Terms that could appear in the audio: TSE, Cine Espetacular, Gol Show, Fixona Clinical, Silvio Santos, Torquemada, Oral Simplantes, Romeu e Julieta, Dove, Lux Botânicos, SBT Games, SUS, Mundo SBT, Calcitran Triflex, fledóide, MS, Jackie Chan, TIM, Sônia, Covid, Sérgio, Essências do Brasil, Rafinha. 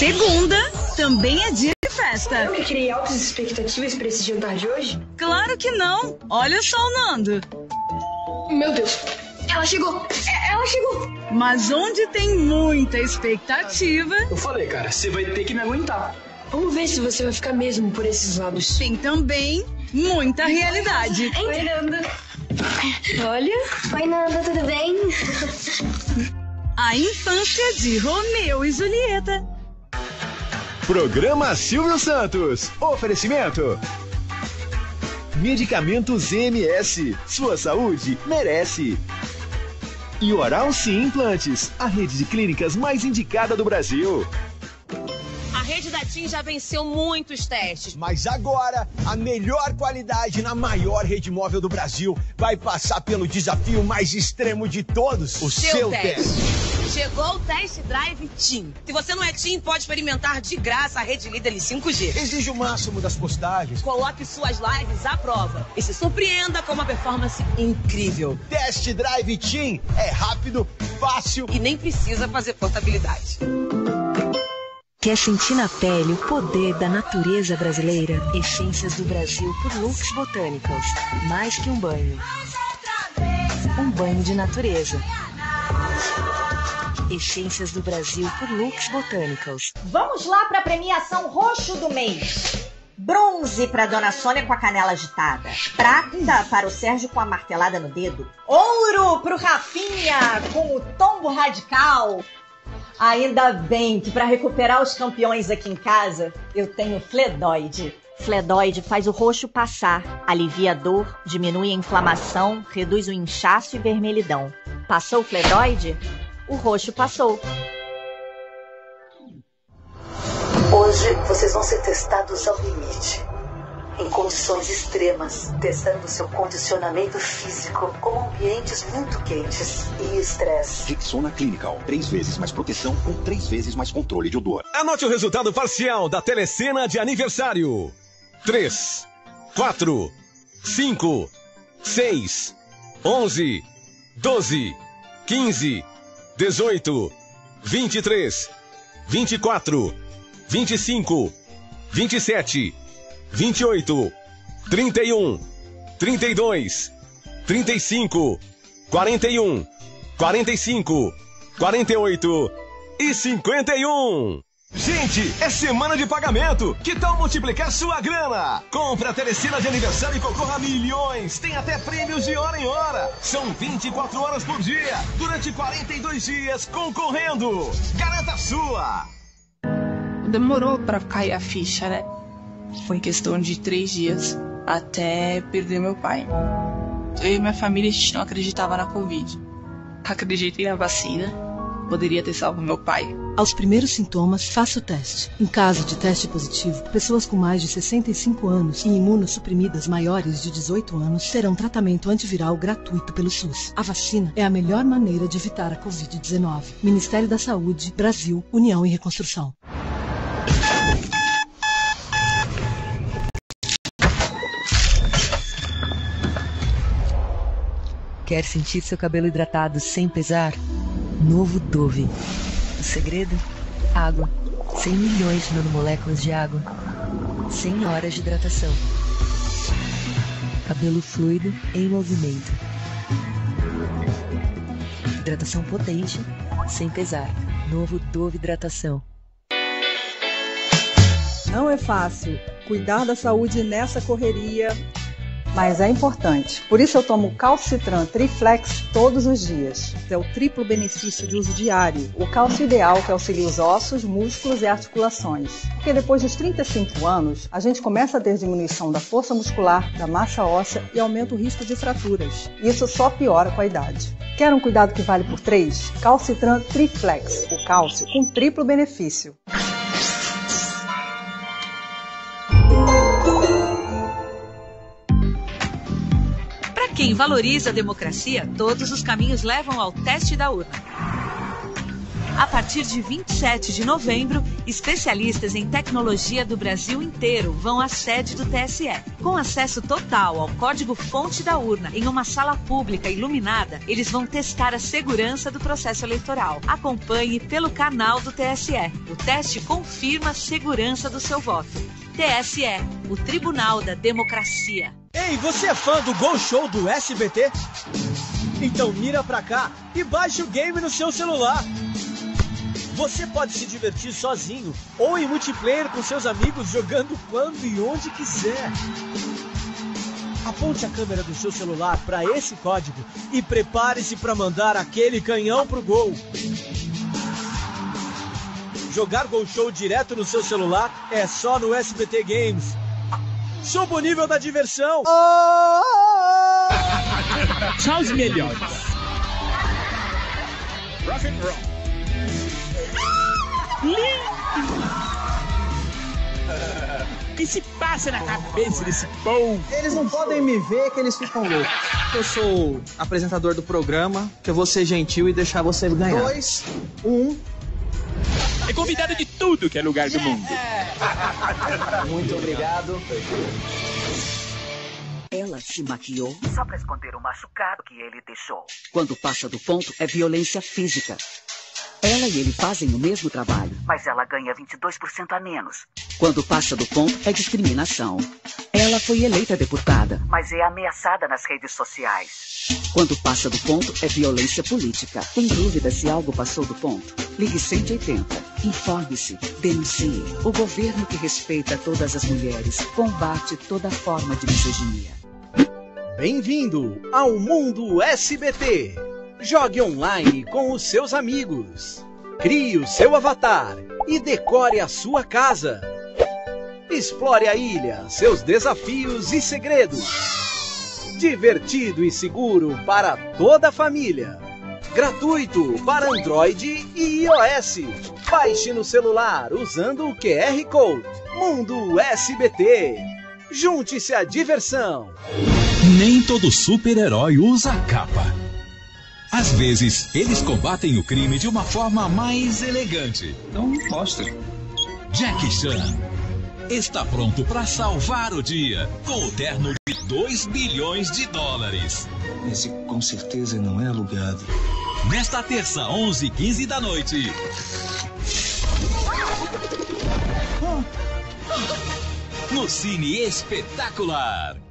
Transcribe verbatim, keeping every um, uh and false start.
Segunda também é dia de festa. Eu que criei altas expectativas para esse jantar de hoje? Claro que não. Olha só o Nando. Meu Deus, ela chegou. Ela chegou. Mas onde tem muita expectativa... Eu falei, cara, você vai ter que me aguentar. Vamos ver se você vai ficar mesmo por esses lados. Tem também muita realidade. Oi, Nanda. Olha. Oi, Nanda, tudo bem? A infância de Romeu e Julieta. Programa Silvio Santos. Oferecimento... Medicamentos M S. Sua saúde merece. E Oral Simplantes, a rede de clínicas mais indicada do Brasil. A rede da TIM já venceu muitos testes. Mas agora, a melhor qualidade na maior rede móvel do Brasil vai passar pelo desafio mais extremo de todos, o seu, seu teste. teste. Chegou o Test Drive TIM. Se você não é TIM, pode experimentar de graça a rede líder de cinco G. Exige o máximo das postagens. Coloque suas lives à prova e se surpreenda com uma performance incrível. Test Drive TIM é rápido, fácil e nem precisa fazer portabilidade. Quer sentir na pele o poder da natureza brasileira? Essências do Brasil por Lux Botânicos. Mais que um banho. Um banho de natureza. Essências do Brasil por Lux Botânicos. Vamos lá para a premiação roxo do mês. Bronze para Dona Sônia com a canela agitada. Prata para o Sérgio com a martelada no dedo. Ouro para o Rafinha com o tombo radical. Ainda bem que para recuperar os campeões aqui em casa, eu tenho fledóide. Fledóide faz o roxo passar, alivia a dor, diminui a inflamação, reduz o inchaço e vermelhidão. Passou o fledóide? O roxo passou. Hoje vocês vão ser testados ao limite, em condições extremas, testando seu condicionamento físico com ambientes muito quentes e estresse. Fixona Clinical, três vezes mais proteção com três vezes mais controle de odor. Anote o resultado parcial da Telecena de aniversário. três, quatro, cinco, seis, onze, doze, quinze, dezoito, vinte e três, vinte e quatro, vinte e cinco, vinte e sete, vinte e oito, trinta e um, trinta e dois, trinta e cinco, quarenta e um, quarenta e cinco, quarenta e oito e cinquenta e um. Gente, é semana de pagamento. Que tal multiplicar sua grana? Compra a Telecina de aniversário e concorra a milhões. Tem até prêmios de hora em hora. São vinte e quatro horas por dia, durante quarenta e dois dias, concorrendo. Garanta a sua. Demorou pra cair a ficha, né? Foi questão de três dias até perder meu pai. Eu e minha família, a gente não acreditava na Covid. Acreditei na vacina. Poderia ter salvo meu pai. Aos primeiros sintomas, faça o teste. Em caso de teste positivo, pessoas com mais de sessenta e cinco anos e imunossuprimidas maiores de dezoito anos terão tratamento antiviral gratuito pelo SUS. A vacina é a melhor maneira de evitar a Covid dezenove. Ministério da Saúde, Brasil, União e Reconstrução. Quer sentir seu cabelo hidratado sem pesar? Novo Dove. O segredo? Água. cem milhões de nanomoléculas de água. cem horas de hidratação. Cabelo fluido em movimento. Hidratação potente, sem pesar. Novo Dove Hidratação. Não é fácil cuidar da saúde nessa correria, mas é importante. Por isso eu tomo Calcitran Triflex todos os dias. É o triplo benefício de uso diário. O cálcio ideal que auxilia os ossos, músculos e articulações. Porque depois dos trinta e cinco anos, a gente começa a ter diminuição da força muscular, da massa óssea e aumenta o risco de fraturas. Isso só piora com a idade. Quer um cuidado que vale por três? Calcitran Triflex. O cálcio com triplo benefício. Quem valoriza a democracia, todos os caminhos levam ao teste da urna. A partir de vinte e sete de novembro, especialistas em tecnologia do Brasil inteiro vão à sede do T S E, com acesso total ao código-fonte da urna. Em uma sala pública iluminada, eles vão testar a segurança do processo eleitoral. Acompanhe pelo canal do T S E. O teste confirma a segurança do seu voto. T S E, o Tribunal da Democracia. Ei, você é fã do Gol Show do S B T? Então mira pra cá e baixe o game no seu celular. Você pode se divertir sozinho ou em multiplayer com seus amigos, jogando quando e onde quiser. Aponte a câmera do seu celular para esse código e prepare-se para mandar aquele canhão pro gol. Jogar Gol Show direto no seu celular é só no S B T Games. Suba o nível da diversão! Só os melhores. Rock and roll. O que se passa na cabeça desse povo? Eles não podem me ver, que eles ficam loucos. Eu sou apresentador do programa, que eu vou ser gentil e deixar você ganhar. Dois, um... É convidado de tudo que é lugar do mundo. Muito obrigado. Ela se maquiou só pra esconder o machucado que ele deixou. Quando passa do ponto, é violência física. Ela e ele fazem o mesmo trabalho, mas ela ganha vinte e dois por cento a menos. Quando passa do ponto, é discriminação. Ela foi eleita deputada, mas é ameaçada nas redes sociais. Quando passa do ponto, é violência política. Tem dúvida se algo passou do ponto? Ligue cento e oitenta. Informe-se, denuncie. O governo que respeita todas as mulheres combate toda forma de misoginia. Bem-vindo ao Mundo S B T. Jogue online com os seus amigos. Crie o seu avatar e decore a sua casa. Explore a ilha, seus desafios e segredos. Divertido e seguro para toda a família. Gratuito para Android e iOS. Baixe no celular usando o Q R Code. Mundo S B T. Junte-se à diversão. Nem todo super-herói usa capa. Às vezes, eles combatem o crime de uma forma mais elegante. Então, mostre. Jackie Chan está pronto para salvar o dia com o terno de dois bilhões de dólares. Esse com certeza não é alugado. Nesta terça, onze e quinze da noite. No Cine Espetacular.